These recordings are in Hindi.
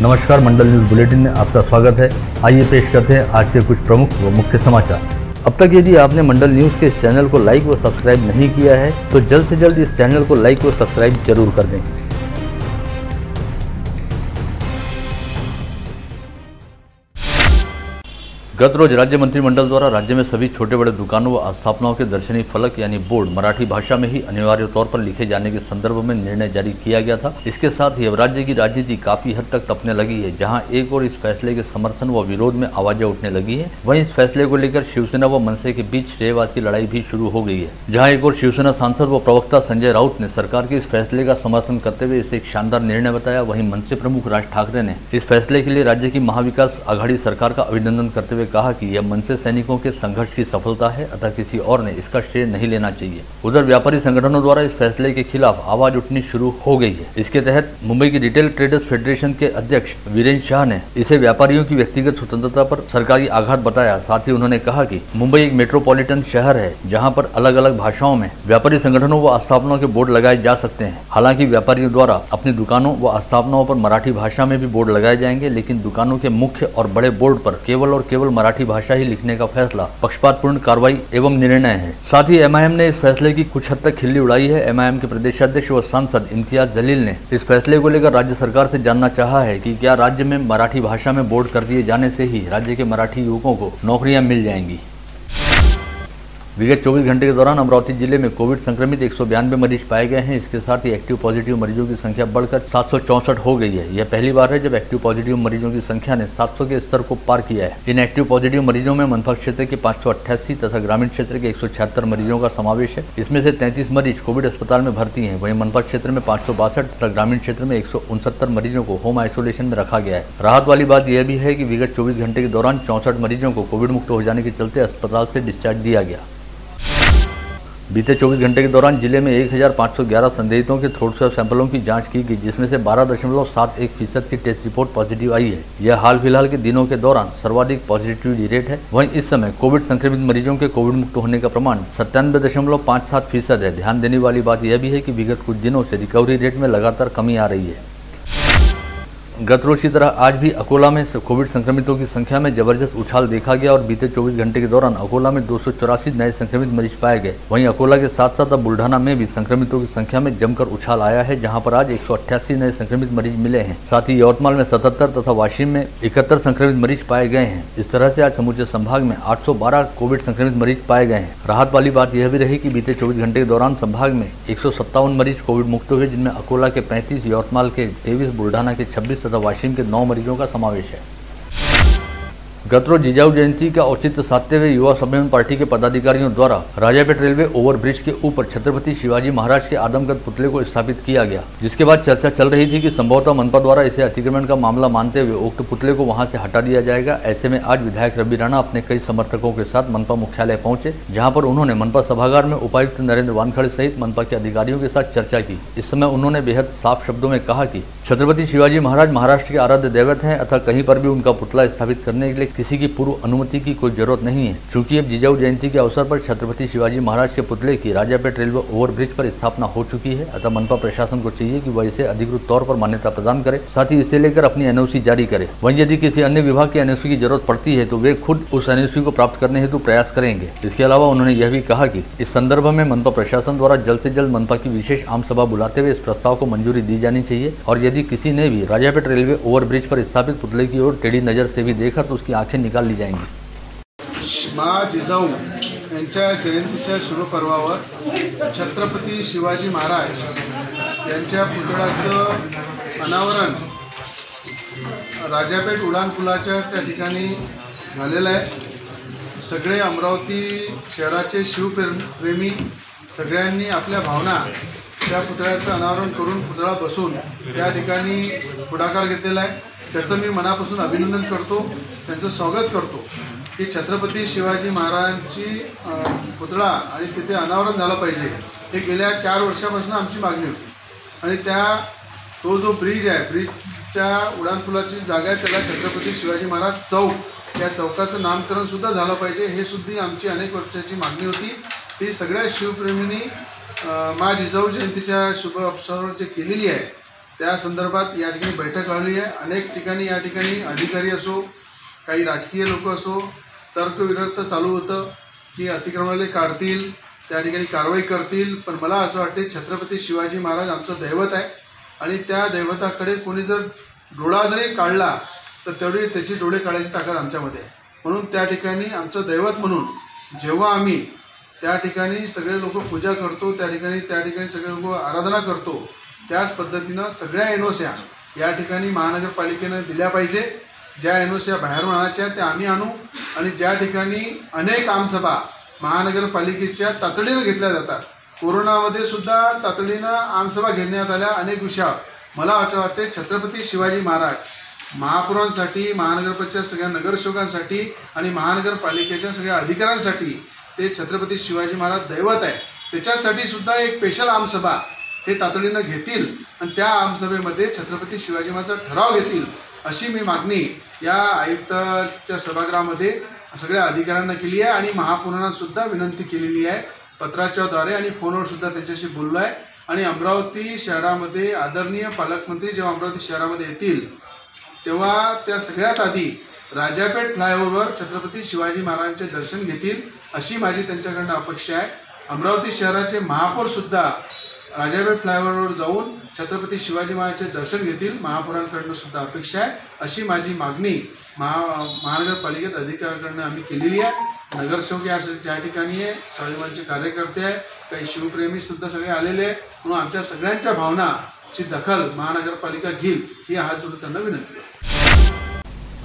नमस्कार, मंडल न्यूज बुलेटिन में आपका स्वागत है। आइए पेश करते हैं आज के कुछ प्रमुख व मुख्य समाचार। अब तक यदि आपने मंडल न्यूज के इस चैनल को लाइक व सब्सक्राइब नहीं किया है तो जल्द से जल्द इस चैनल को लाइक व सब्सक्राइब जरूर कर दें। गत रोज राज्य मंत्रिमंडल द्वारा राज्य में सभी छोटे बड़े दुकानों व स्थापनाओं के दर्शनीय फलक यानी बोर्ड मराठी भाषा में ही अनिवार्य तौर पर लिखे जाने के संदर्भ में निर्णय जारी किया गया था। इसके साथ ही अब राज्य की राजनीति काफी हद तक तपने लगी है। जहां एक ओर इस फैसले के समर्थन व विरोध में आवाजें उठने लगी है, वहीं इस फैसले को लेकर शिवसेना व मनसे के बीच श्रेयवाद की लड़ाई भी शुरू हो गई है। जहाँ एक ओर शिवसेना सांसद व प्रवक्ता संजय राउत ने सरकार के इस फैसले का समर्थन करते हुए इसे एक शानदार निर्णय बताया, वहीं मनसे प्रमुख राज ठाकरे ने इस फैसले के लिए राज्य की महाविकास आघाड़ी सरकार का अभिनंदन करते हुए कहा कि यह मनसे सैनिकों के संघर्ष की सफलता है, अतः किसी और ने इसका श्रेय नहीं लेना चाहिए। उधर व्यापारी संगठनों द्वारा इस फैसले के खिलाफ आवाज उठनी शुरू हो गई है। इसके तहत मुंबई की रिटेल ट्रेडर्स फेडरेशन के अध्यक्ष वीरेंद्र शाह ने इसे व्यापारियों की व्यक्तिगत स्वतंत्रता पर सरकारी आघात बताया। साथ ही उन्होंने कहा कि मुंबई एक मेट्रोपॉलिटन शहर है, जहाँ पर अलग अलग भाषाओं में व्यापारी संगठनों व स्थापनाओं के बोर्ड लगाए जा सकते हैं। हालांकि व्यापारियों द्वारा अपनी दुकानों व स्थापनाओं पर मराठी भाषा में भी बोर्ड लगाए जाएंगे, लेकिन दुकानों के मुख्य और बड़े बोर्ड पर केवल और केवल मराठी भाषा ही लिखने का फैसला पक्षपातपूर्ण कार्रवाई एवं निर्णय है। साथ ही एमआईएम ने इस फैसले की कुछ हद तक खिल्ली उड़ाई है। एमआईएम के प्रदेशाध्यक्ष व सांसद इम्तियाज जलील ने इस फैसले को लेकर राज्य सरकार से जानना चाहा है कि क्या राज्य में मराठी भाषा में बोर्ड कर दिए जाने से ही राज्य के मराठी युवकों को नौकरियां मिल जाएंगी। विगत 24 घंटे के दौरान अमरावती जिले में कोविड संक्रमित 192 मरीज पाए गए हैं। इसके साथ ही एक्टिव पॉजिटिव मरीजों की संख्या बढ़कर 764 हो गई है। यह पहली बार है जब एक्टिव पॉजिटिव मरीजों की संख्या ने 700 के स्तर को पार किया है। इन एक्टिव पॉजिटिव मरीजों में मनपा क्षेत्र के 588 तथा ग्रामीण क्षेत्र के 176 मरीजों का समावेश है। इसमें से 33 मरीज कोविड अस्पताल में भर्ती है। वहीं मनपा क्षेत्र में 562 तथा ग्रामीण क्षेत्र में 169 मरीजों को होम आइसोलेशन में रखा गया है। राहत वाली बात यह भी है कि विगत 24 घंटे के दौरान 64 मरीजों को कोविड मुक्त हो जाने के चलते अस्पताल से डिस्चार्ज दिया गया। बीते 24 घंटे के दौरान जिले में 1511 संदिग्धों के थ्रोट स्वैब सैंपलों की जांच की गई, जिसमें से 12.71% की टेस्ट रिपोर्ट पॉजिटिव आई है। यह हाल फिलहाल के दिनों के दौरान सर्वाधिक पॉजिटिविटी रेट है। वहीं इस समय कोविड संक्रमित मरीजों के कोविड मुक्त होने का प्रमाण 97.57% है। ध्यान देने वाली बात यह भी है कि विगत कुछ दिनों से रिकवरी रेट में लगातार कमी आ रही है। गत रोज की तरह आज भी अकोला में कोविड संक्रमितों की संख्या में जबरदस्त उछाल देखा गया और बीते 24 घंटे के दौरान अकोला में 284 नए संक्रमित मरीज पाए गए। वहीं अकोला के साथ साथ अब बुलडाणा में भी संक्रमितों की संख्या में जमकर उछाल आया है, जहां पर आज 188 नए संक्रमित मरीज मिले हैं। साथ ही यवतमाल में 77 तथा वाशिम में 71 संक्रमित मरीज पाए गए हैं। इस तरह से आज समूचे संभाग में 812 कोविड संक्रमित मरीज पाए गए हैं। राहत वाली बात यह भी रही कि बीते 24 घंटे के दौरान संभाग में 157 मरीज कोविड मुक्त हुए, जिनमें अकोला के 35, यवतमाल के 23, बुलडाणा के 26 तथा वाशिम के 9 मरीजों का समावेश है। गत रोज जिजाऊ जयंती का औचित्य साधते हुए युवा सम्मेलन पार्टी के पदाधिकारियों द्वारा राजापेट रेलवे ओवरब्रिज के ऊपर छत्रपति शिवाजी महाराज के आदमकद पुतले को स्थापित किया गया, जिसके बाद चर्चा चल रही थी कि संभवतः मनपा द्वारा इसे अतिक्रमण का मामला मानते हुए उक्त पुतले को वहां से हटा दिया जाएगा। ऐसे में आज विधायक रबी राणा अपने कई समर्थकों के साथ मनपा मुख्यालय पहुंचे, जहाँ पर उन्होंने मनपा सभागार में उपायुक्त नरेंद्र वानखड़े सहित मनपा के अधिकारियों के साथ चर्चा की। इस समय उन्होंने बेहद साफ शब्दों में कहा कि छत्रपति शिवाजी महाराज महाराष्ट्र के आराध्य दैवत हैं, अतः कहीं पर भी उनका पुतला स्थापित करने के लिए किसी की पूर्व अनुमति की कोई जरूरत नहीं है। चूंकि अब जिजाऊ जयंती के अवसर पर छत्रपति शिवाजी महाराज के पुतले की राजापेट रेलवे ओवरब्रिज पर स्थापना हो चुकी है, अतः मनपा प्रशासन को चाहिए कि वह इसे अधिकृत तौर पर मान्यता प्रदान करे, साथ ही इसे लेकर अपनी एनओसी जारी करे। वहीं यदि किसी अन्य विभाग की एनओसी की जरूरत पड़ती है तो वे खुद उस एनओसी को प्राप्त करने हेतु प्रयास करेंगे। इसके अलावा उन्होंने यह भी कहा कि इस संदर्भ में मनपा प्रशासन द्वारा जल्द से जल्द मनपा की विशेष आम सभा बुलाते हुए इस प्रस्ताव को मंजूरी दी जानी चाहिए, और यदि किसी ने भी राजापेट रेलवे ओवरब्रिज पर स्थापित पुतले की ओर टेढ़ी नजर से भी देखा तो उसकी आंखें निकाल ली जाएंगी। माँ जिजाऊ यांच्या जयंतीच्या शुभपर्वावर छत्रपती शिवाजी महाराज यांच्या पुतळ्याचं अनावरण राजापेठ उड्डाणपुलाच्या त्या ठिकाणी झालेलं आहे। सगळे अमरावती शहराचे शिवप्रेमी सगळ्यांनी आपल्या भावना त्या पुतळ्याचं अनावरण करून पुतळा बसून त्या ठिकाणी पुढाकार घेतलेला आहे। त्याचं मी मनापासून अभिनंदन करतो, त्यांचं स्वागत करतो की छत्रपती शिवाजी महाराजांची पुतळा आणि तिथे अनावरण झालं पाहिजे, हे गेल्या 4 वर्षापासून आमची मागणी होती। आणि तो जो ब्रिज आहे, ब्रिजच्या उड्डाणपुलाची जागा आहे त्याला छत्रपती शिवाजी महाराज चौक या चौकाचं नामकरणसुद्धा झालं पाहिजे, हे सुद्धा आमची अनेक वर्षाची मागणी होती। ती सगळ्या शिवप्रेमींनी माँ जिजाऊ जयंतीच्या शुभ अवसरावर जे केलेली आहे त्या संदर्भात या ठिकाणी बैठक लावली आहे। अनेक ठिकाणी या ठिकाणी अधिकारी असो, काही राजकीय लोक असो, तर्कविरोध चालू होतं की अतिक्रमणाले काढतील, त्या ठिकाणी कारवाई करतील। पण मला असं वाटते छत्रपती शिवाजी महाराज आमचं दैवत आहे आणि त्या दैवताकडे कोणी जर डोळा जरी काढला तर तेवढी त्याची डोळे काढायची ताकद आमच्यामध्ये आहे। म्हणून त्या ठिकाणी आमचं दैवत म्हणून जेव्हा आम्ही त्या ठिकाणी सगळे लोक पूजा करतो, त्या ठिकाणी सगळे लोक आराधना करतो, त्याच पद्धतीनं सगळ्या एनओसीया या ठिकाणी महानगरपालिकेनं दिल्या पाहिजे। ज्या एनओसीया बाहेरून आणायच्या त्या आम्ही आणू आणि ज्या ठिकाणी अनेक आमसभा महानगरपालिकेच्या तातडीनं घेतल्या जातात, कोरोनामध्ये सुद्धा तातडीनं आमसभा घेण्यात आल्या अनेक विषयावर, मला असं वाटते छत्रपती शिवाजी महाराज महापौरांसाठी, महानगरपालिकेच्या सगळ्या नगरसेवकांसाठी आणि महानगरपालिकेच्या सगळ्या अधिकाऱ्यांसाठी ते छत्रपती शिवाजी महाराज दैवत आहे। त्याच्यासाठी सुद्धा एक स्पेशल आमसभा हे तातडीनं घेतील आणि त्या आमसभेमध्ये छत्रपती शिवाजी महाराजांचा ठराव घेतील अशी मी मागणी या आयुक्ताच्या सभागृहामध्ये सगळ्या अधिकाऱ्यांना केली आहे आणि महापौरांना सुद्धा विनंती केलेली आहे पत्राच्याद्वारे आणि फोनवर सुद्धा त्यांच्याशी बोललो आहे। आणि अमरावती शहरामध्ये आदरणीय पालकमंत्री जेव्हा अमरावती शहरामध्ये येतील तेव्हा त्या सगळ्यात आधी राजापेठ फ्लायओव्हरवर छत्रपती शिवाजी महाराजांचे दर्शन घेतील अशी माझी त्यांच्याकडनं अपेक्षा आहे। अमरावती शहराचे महापौरसुद्धा राजापेठ फ्लायओव्हरवर जाऊन छत्रपती शिवाजी महाराजांचे दर्शन घेतील, महापौरांकडनं सुद्धा अपेक्षा आहे अशी माझी मागणी महानगरपालिकेत अधिकाऱ्यांकडनं आम्ही केलेली आहे। नगरसेवक या ज्या ठिकाणी आहे, स्वाभिमानचे कार्यकर्ते आहे, काही शिवप्रेमीसुद्धा सगळे आलेले आहेत, म्हणून आमच्या सगळ्यांच्या भावनाची दखल महानगरपालिका घेईल ही हात जोडून त्यांना विनंती आहे।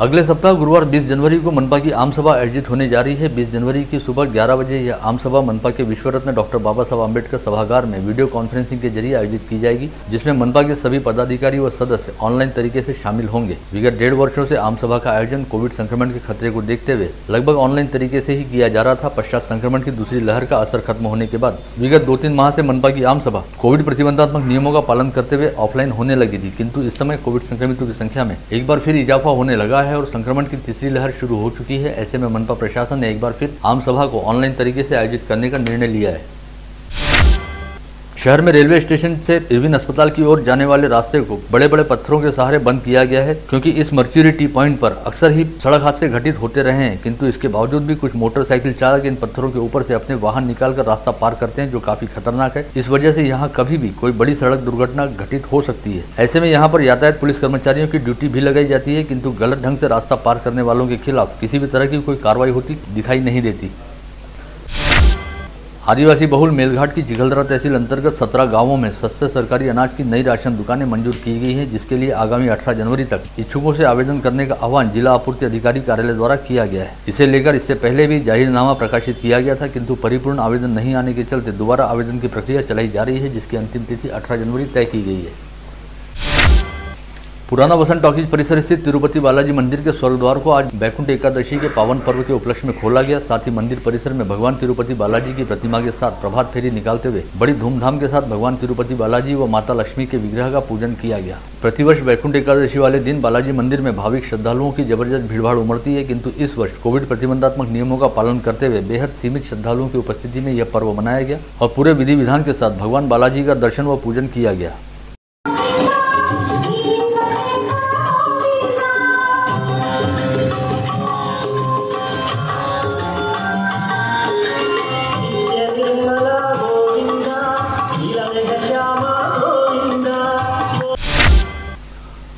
अगले सप्ताह गुरुवार 20 जनवरी को मनपा की आम सभा आयोजित होने जा रही है। 20 जनवरी की सुबह 11 बजे यह आम सभा मनपा के विश्वरत्न डॉक्टर बाबा साहब आम्बेडकर सभागार में वीडियो कॉन्फ्रेंसिंग के जरिए आयोजित की जाएगी, जिसमें मनपा के सभी पदाधिकारी व सदस्य ऑनलाइन तरीके से शामिल होंगे। विगत 1.5 वर्षों से आम सभा का आयोजन कोविड संक्रमण के खतरे को देखते हुए लगभग ऑनलाइन तरीके से ही किया जा रहा था। पश्चात संक्रमण की दूसरी लहर का असर खत्म होने के बाद विगत 2-3 माह से मनपा की आम सभा कोविड प्रतिबंधात्मक नियमों का पालन करते हुए ऑफलाइन होने लगी थी, किंतु इस समय कोविड संक्रमितों की संख्या में एक बार फिर इजाफा होने लगा है और संक्रमण की तीसरी लहर शुरू हो चुकी है। ऐसे में मनपा प्रशासन ने एक बार फिर आम सभा को ऑनलाइन तरीके से आयोजित करने का निर्णय लिया है। शहर में रेलवे स्टेशन से इरविन अस्पताल की ओर जाने वाले रास्ते को बड़े बड़े पत्थरों के सहारे बंद किया गया है, क्योंकि इस मर्च्यूरी टी पॉइंट पर अक्सर ही सड़क हादसे घटित होते रहे हैं, किंतु इसके बावजूद भी कुछ मोटरसाइकिल चालक इन पत्थरों के ऊपर से अपने वाहन निकालकर रास्ता पार करते हैं, जो काफी खतरनाक है। इस वजह से यहाँ कभी भी कोई बड़ी सड़क दुर्घटना घटित हो सकती है। ऐसे में यहाँ पर यातायात पुलिस कर्मचारियों की ड्यूटी भी लगाई जाती है, किंतु गलत ढंग से रास्ता पार करने वालों के खिलाफ किसी भी तरह की कोई कार्रवाई होती दिखाई नहीं देती। आदिवासी बहुल मेलघाट की चिखलदरा तहसील अंतर्गत 17 गांवों में सस्ते सरकारी अनाज की नई राशन दुकानें मंजूर की गई हैं, जिसके लिए आगामी 18 जनवरी तक इच्छुकों से आवेदन करने का आह्वान जिला आपूर्ति अधिकारी कार्यालय द्वारा किया गया है। इसे लेकर इससे पहले भी जाहिरनामा प्रकाशित किया गया था, किंतु परिपूर्ण आवेदन नहीं आने के चलते दोबारा आवेदन की प्रक्रिया चलाई जा रही है, जिसकी अंतिम तिथि 18 जनवरी तय की गई है। पुराना वसंत टॉकीज परिसर स्थित तिरुपति बालाजी मंदिर के स्वर्ग द्वार को आज वैकुंठ एकादशी के पावन पर्व के उपलक्ष्य में खोला गया। साथ ही मंदिर परिसर में भगवान तिरुपति बालाजी की प्रतिमा के साथ प्रभात फेरी निकालते हुए बड़ी धूमधाम के साथ भगवान तिरुपति बालाजी व माता लक्ष्मी के विग्रह का पूजन किया गया। प्रतिवर्ष वैकुंठ एकादशी वाले दिन बालाजी मंदिर में भाविक श्रद्धालुओं की जबरदस्त भीड़भाड़ उमड़ती है, किंतु इस वर्ष कोविड प्रतिबंधात्मक नियमों का पालन करते हुए बेहद सीमित श्रद्धालुओं की उपस्थिति में यह पर्व मनाया गया और पूरे विधि विधान के साथ भगवान बालाजी का दर्शन व पूजन किया गया।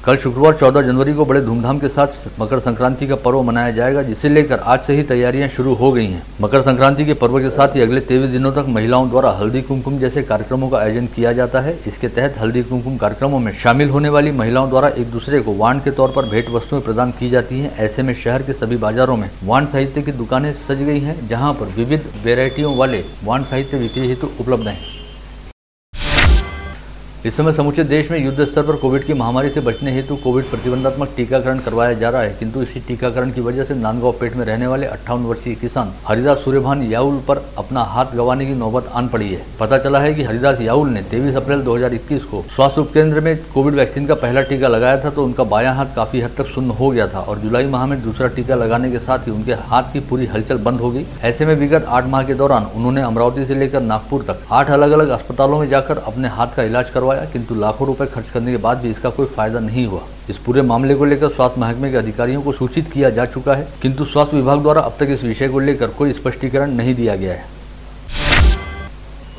कल शुक्रवार 14 जनवरी को बड़े धूमधाम के साथ मकर संक्रांति का पर्व मनाया जाएगा, जिसे लेकर आज से ही तैयारियां शुरू हो गई हैं। मकर संक्रांति के पर्व के साथ ही अगले 23 दिनों तक महिलाओं द्वारा हल्दी कुमकुम जैसे कार्यक्रमों का आयोजन किया जाता है। इसके तहत हल्दी कुमकुम कार्यक्रमों में शामिल होने वाली महिलाओं द्वारा एक दूसरे को वाण के तौर पर भेंट वस्तुएं प्रदान की जाती है। ऐसे में शहर के सभी बाजारों में वाण साहित्य की दुकानें सज गई हैं, जहाँ पर विविध वेरायटियों वाले वाण साहित्य बिक्री हेतु उपलब्ध हैं। इस समय समूचे देश में युद्ध स्तर पर कोविड की महामारी से बचने हेतु कोविड प्रतिबंधात्मक टीकाकरण करवाया जा रहा है, किंतु इसी टीकाकरण की वजह से नांदगांव पेठ में रहने वाले 58 वर्षीय किसान हरिदास सूर्यभान यावल पर अपना हाथ गंवाने की नौबत आन पड़ी है। पता चला है कि हरिदास यावल ने 23 अप्रैल 2021 को स्वास्थ्य उपकेंद्र में कोविड वैक्सीन का पहला टीका लगाया था, तो उनका बायां हाथ काफी हद तक सुन्न हो गया था और जुलाई माह में दूसरा टीका लगाने के साथ ही उनके हाथ की पूरी हलचल बंद हो गई। ऐसे में विगत 8 माह के दौरान उन्होंने अमरावती से लेकर नागपुर तक 8 अलग अलग अस्पतालों में जाकर अपने हाथ का इलाज करवाया करवाया, किंतु लाखों रुपए खर्च करने के बाद भी इसका कोई फायदा नहीं हुआ। इस पूरे मामले को लेकर स्वास्थ्य महकमे के अधिकारियों को सूचित किया जा चुका है, किंतु स्वास्थ्य विभाग द्वारा अब तक इस विषय को लेकर कोई स्पष्टीकरण नहीं दिया गया है।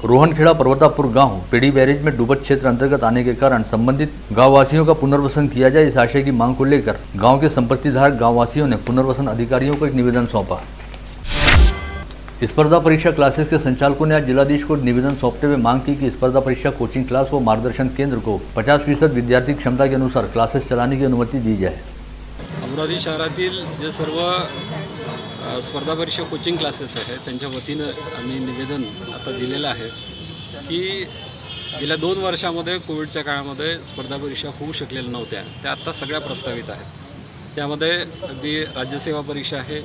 रोहणखेड़ा पर्वतापुर गांव पेड़ी बैरेज में डूबत क्षेत्र अंतर्गत आने के कारण संबंधित गांववासियों का पुनर्वसन किया जाए, इस आशय की मांग को लेकर गांव के संपत्तिधारक गांववासियों ने पुनर्वसन अधिकारियों को एक निवेदन सौंपा। स्पर्धा परीक्षा क्लासेस के संचालकों ने आज जिलाधीश को निवेदन सौंपते हुए मांग की कि स्पर्धा परीक्षा कोचिंग क्लास व मार्गदर्शन केंद्र को 50% विद्यार्थी क्षमता के अनुसार क्लासेस चलाने की अनुमति दी जाए। अमरावती शहरातील जे सर्व स्पर्धा परीक्षा कोचिंग क्लासेस आहे त्यांच्या वतीनं आम्ही निवेदन आता दिलेलं आहे की गेल्या 2 वर्षामध्ये कोविडच्या काळामध्ये स्पर्धा परीक्षा होऊ शकलेल्या नव्हत्या, त्या आत्ता सगळ्या प्रस्तावित आहेत। त्यामध्ये अगदी राज्यसेवा परीक्षा आहे,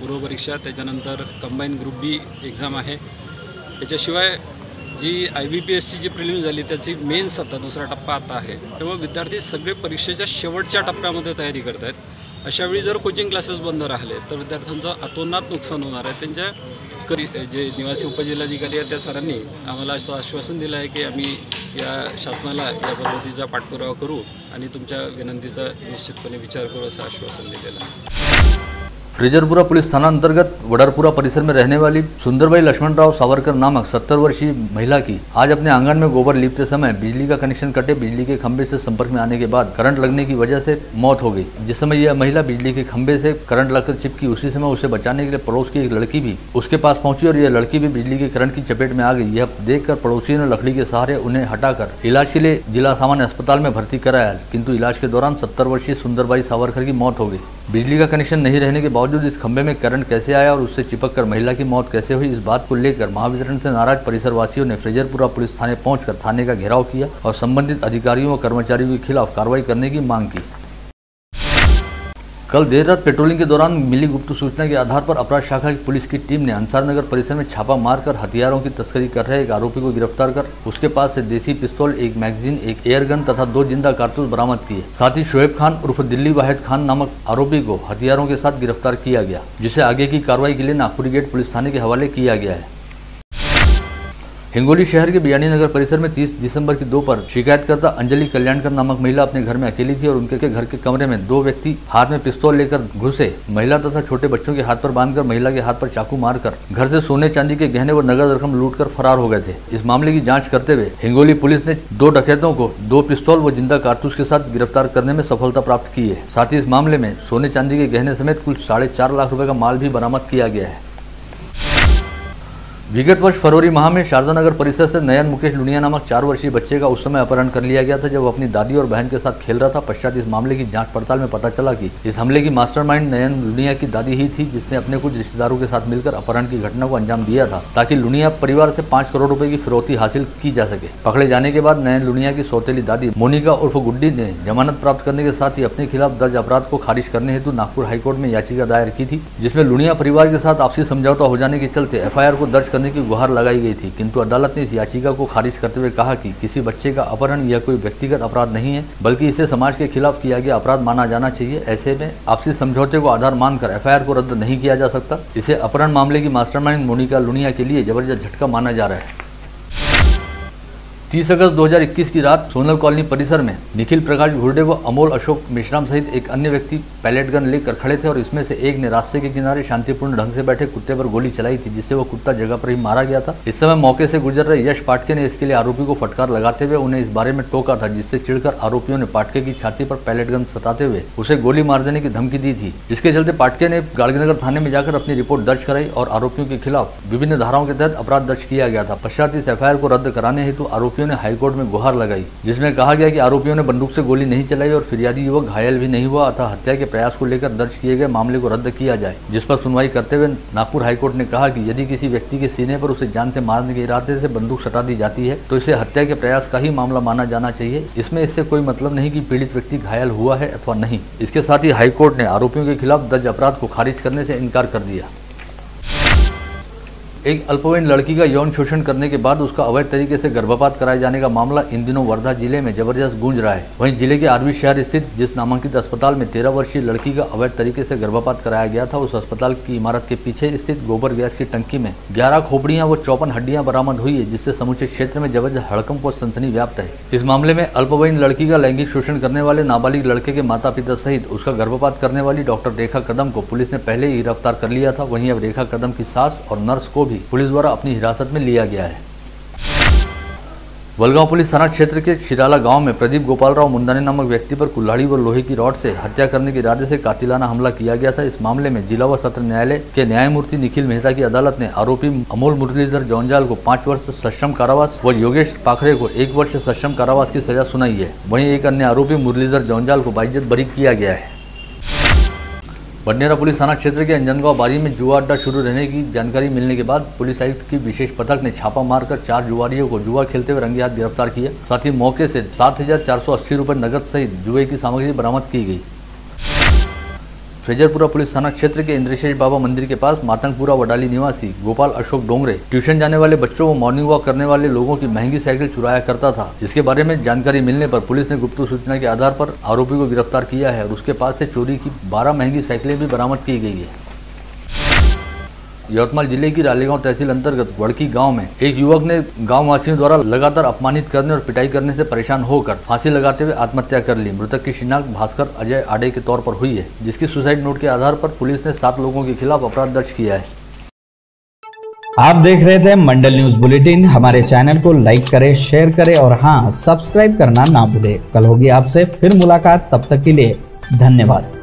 पूर्वपरीक्षा, त्याच्यानंतर कंबाईन ग्रुप बी एक्झाम आहे, त्याच्याशिवाय जी IBPSची जी प्रिलिम्स झाली त्याची मेन्स आता दुसरा टप्पा आता आहे। तेव्हा विद्यार्थी सगळे परीक्षेच्या शेवटच्या टप्प्यामध्ये तयारी करत आहेत। अशावेळी जर कोचिंग क्लासेस बंद राहिले तर विद्यार्थ्यांचं अतोनात नुकसान होणार आहे। त्यांच्या जे निवासी उपजिल्हाधिकारी आहेत त्या सरांनी आम्हाला असं आश्वासन दिलं आहे की आम्ही या शासनाला या पद्धतीचा पाठपुरावा करू आणि तुमच्या विनंतीचा निश्चितपणे विचार करू असं आश्वासन दिलेलं आहे। फे्रजरपुरा पुलिस थाना अंतर्गत वडरपुरा परिसर में रहने वाली सुंदरबाई लक्ष्मणराव सावरकर नामक 70 वर्षीय महिला की आज अपने आंगन में गोबर लीपते समय बिजली का कनेक्शन कटे बिजली के खंभे से संपर्क में आने के बाद करंट लगने की वजह से मौत हो गई। जिस समय यह महिला बिजली के खंभे से करंट लगकर चिपकी उसी समय उसे बचाने के लिए पड़ोस की एक लड़की भी उसके पास पहुंची और यह लड़की भी बिजली के करंट की चपेट में आ गई। यह देखकर पड़ोसियों ने लकड़ी के सहारे उन्हें हटाकर इलाज के लिए जिला सामान्य अस्पताल में भर्ती कराया, किन्तु इलाज के दौरान 70 वर्षीय सुंदरबाई सावरकर की मौत हो गई। बिजली का कनेक्शन नहीं रहने के बावजूद इस खंभे में करंट कैसे आया और उससे चिपककर महिला की मौत कैसे हुई, इस बात को लेकर महावितरण से नाराज परिसरवासियों ने फे्रजरपुरा पुलिस थाने पहुंचकर थाने का घेराव किया और संबंधित अधिकारियों और कर्मचारियों के खिलाफ कार्रवाई करने की मांग की। कल देर रात पेट्रोलिंग के दौरान मिली गुप्त सूचना के आधार पर अपराध शाखा की पुलिस की टीम ने अंसार नगर परिसर में छापा मारकर हथियारों की तस्करी कर रहे एक आरोपी को गिरफ्तार कर उसके पास से देसी पिस्तौल, एक मैगजीन, एक एयरगन तथा 2 जिंदा कारतूस बरामद किए। साथ ही शोएब खान उर्फ दिल्ली वाहेद खान नामक आरोपी को हथियारों के साथ गिरफ्तार किया गया, जिसे आगे की कार्रवाई के लिए नागपुरी गेट पुलिस थाने के हवाले किया गया है। हिंगोली शहर के बियानी नगर परिसर में 30 दिसंबर की दोपहर शिकायतकर्ता अंजलि कल्याण कर नामक महिला अपने घर में अकेली थी और उनके घर के कमरे में 2 व्यक्ति हाथ में पिस्तौल लेकर घुसे। महिला तथा छोटे बच्चों के हाथ पर बांधकर महिला के हाथ पर चाकू मारकर घर से सोने चांदी के गहने व नगद रकम लूटकर फरार हो गए थे। इस मामले की जाँच करते हुए हिंगोली पुलिस ने 2 डकैतों को 2 पिस्तौल व जिंदा कारतूस के साथ गिरफ्तार करने में सफलता प्राप्त की है। साथ ही इस मामले में सोने चांदी के गहने समेत कुल 4.5 लाख रुपए का माल भी बरामद किया गया है। विगत वर्ष फरवरी माह में शारदा नगर परिसर से नयन मुकेश लुनिया नामक 4 वर्षीय बच्चे का उस समय अपहरण कर लिया गया था जब वो अपनी दादी और बहन के साथ खेल रहा था। पश्चात इस मामले की जांच पड़ताल में पता चला कि इस हमले की मास्टरमाइंड नयन लुनिया की दादी ही थी, जिसने अपने कुछ रिश्तेदारों के साथ मिलकर अपहरण की घटना को अंजाम दिया था ताकि लुनिया परिवार से 5 करोड़ रुपए की फिरौती हासिल की जा सके। पकड़े जाने के बाद नयन लुनिया की सौतेली दादी मोनिका उर्फ गुड्डी ने जमानत प्राप्त करने के साथ ही अपने खिलाफ दर्ज अपराध को खारिज करने हेतु नागपुर हाईकोर्ट में याचिका दायर की थी, जिसमें लुनिया परिवार के साथ आपसी समझौता हो जाने के चलते FIR को दर्ज की गुहार लगाई गई थी, किंतु अदालत ने इस याचिका को खारिज करते हुए कहा कि किसी बच्चे का अपहरण यह कोई व्यक्तिगत अपराध नहीं है बल्कि इसे समाज के खिलाफ किया गया अपराध माना जाना चाहिए। ऐसे में आपसी समझौते को आधार मानकर FIR को रद्द नहीं किया जा सकता। इसे अपहरण मामले की मास्टरमाइंड मोनिका लुनिया के लिए जबरदस्त झटका माना जा रहा है। 30 अगस्त 2021 की रात सोनल कॉलोनी परिसर में निखिल प्रकाश घुरडे व अमोल अशोक मिश्राम सहित एक अन्य व्यक्ति पैलेट गन लेकर खड़े थे और इसमें से एक ने रास्ते के किनारे शांतिपूर्ण ढंग से बैठे कुत्ते पर गोली चलाई थी, जिससे वो कुत्ता जगह पर ही मारा गया था। इस समय मौके से गुजर रहे यश पाटके ने इसके लिए आरोपी को फटकार लगाते हुए उन्हें इस बारे में टोका था, जिससे चिड़कर आरोपियों ने पाटके की छाती पर पैलेट गन सताते हुए उसे गोली मार देने की धमकी दी थी। जिसके चलते पाटके ने गाड़गीनगर थाने में जाकर अपनी रिपोर्ट दर्ज कराई और आरोपियों के खिलाफ विभिन्न धाराओं के तहत अपराध दर्ज किया गया था। पश्चात इस FIR को रद्द कराने हेतु आरोपी ने हाईकोर्ट में गुहार लगाई, जिसमें कहा गया कि आरोपियों ने बंदूक से गोली नहीं चलाई और फिरियादी युवक घायल भी नहीं हुआ, अतः हत्या के प्रयास को लेकर दर्ज किए गए मामले को रद्द किया जाए। जिस पर सुनवाई करते हुए नागपुर हाईकोर्ट ने कहा कि यदि किसी व्यक्ति के सीने पर उसे जान से मारने के इरादे से बंदूक सटा दी जाती है तो इसे हत्या के प्रयास का ही मामला माना जाना चाहिए। इसमें इससे कोई मतलब नहीं कि पीड़ित व्यक्ति घायल हुआ है अथवा नहीं। इसके साथ ही हाईकोर्ट ने आरोपियों के खिलाफ दर्ज अपराध को खारिज करने से इनकार कर दिया। एक अल्पवयस्क लड़की का यौन शोषण करने के बाद उसका अवैध तरीके से गर्भपात कराए जाने का मामला इन दिनों वर्धा जिले में जबरदस्त गूंज रहा है। वहीं जिले के आदमी शहर स्थित जिस नामांकित अस्पताल में 13 वर्षीय लड़की का अवैध तरीके से गर्भपात कराया गया था, उस अस्पताल की इमारत के पीछे स्थित गोबर गैस की टंकी में 11 खोपड़ियाँ व 54 हड्डियाँ बरामद हुई है, जिससे समूचे क्षेत्र में जबरदस्त हड़कंप और सनसनी व्याप्त है। इस मामले में अल्पवयस्क लड़की का लैंगिक शोषण करने वाले नाबालिग लड़के के माता पिता सहित उसका गर्भपात करने वाली डॉक्टर रेखा कदम को पुलिस ने पहले ही गिरफ्तार कर लिया था। वहीं अब रेखा कदम की सास और नर्स को भी पुलिस द्वारा अपनी हिरासत में लिया गया है। वलगांव पुलिस थाना क्षेत्र के शिराला गांव में प्रदीप गोपाल राव मुंदाने नामक व्यक्ति पर कुल्हाड़ी व लोहे की रॉड से हत्या करने के इरादे से कातिलाना हमला किया गया था। इस मामले में जिला व सत्र न्यायालय के न्यायमूर्ति निखिल मेहता की अदालत ने आरोपी अमोल मुरलीधर जौनजाल को 5 वर्ष सश्रम कारावास व योगेश पाखरे को 1 वर्ष सश्रम कारावास की सजा सुनाई है। वहीं एक अन्य आरोपी मुरलीधर जौनजाल को बाइज्जत बरी किया गया है। बडनेरा पुलिस थाना क्षेत्र के अंजनगांव बारी में जुआ अड्डा शुरू रहने की जानकारी मिलने के बाद पुलिस आयुक्त की विशेष पथक ने छापा मारकर 4 जुआरियों को जुआ खेलते हुए रंगे हाथ गिरफ्तार किया। साथ ही मौके से 7,480 रुपये नकद सहित जुए की सामग्री बरामद की गई। फे्रजरपुरा पुलिस थाना क्षेत्र के इंद्रशेष बाबा मंदिर के पास मातंगपुरा वडाली निवासी गोपाल अशोक डोंगरे ट्यूशन जाने वाले बच्चों व मॉर्निंग वॉक करने वाले लोगों की महंगी साइकिल चुराया करता था। इसके बारे में जानकारी मिलने पर पुलिस ने गुप्त सूचना के आधार पर आरोपी को गिरफ्तार किया है और उसके पास से चोरी की 12 महंगी साइकिलें भी बरामद की गई है। यवतमाल जिले की रालेगांव तहसील अंतर्गत वड़की गांव में एक युवक ने गाँव वासियों द्वारा लगातार अपमानित करने और पिटाई करने से परेशान होकर फांसी लगाते हुए आत्महत्या कर ली। मृतक की शिनाख्त भास्कर अजय आडे के तौर पर हुई है, जिसकी सुसाइड नोट के आधार पर पुलिस ने 7 लोगों के खिलाफ अपराध दर्ज किया है। आप देख रहे थे मंडल न्यूज बुलेटिन। हमारे चैनल को लाइक करे, शेयर करे और हाँ, सब्सक्राइब करना ना भूले। कल होगी आपसे फिर मुलाकात, तब तक के लिए धन्यवाद।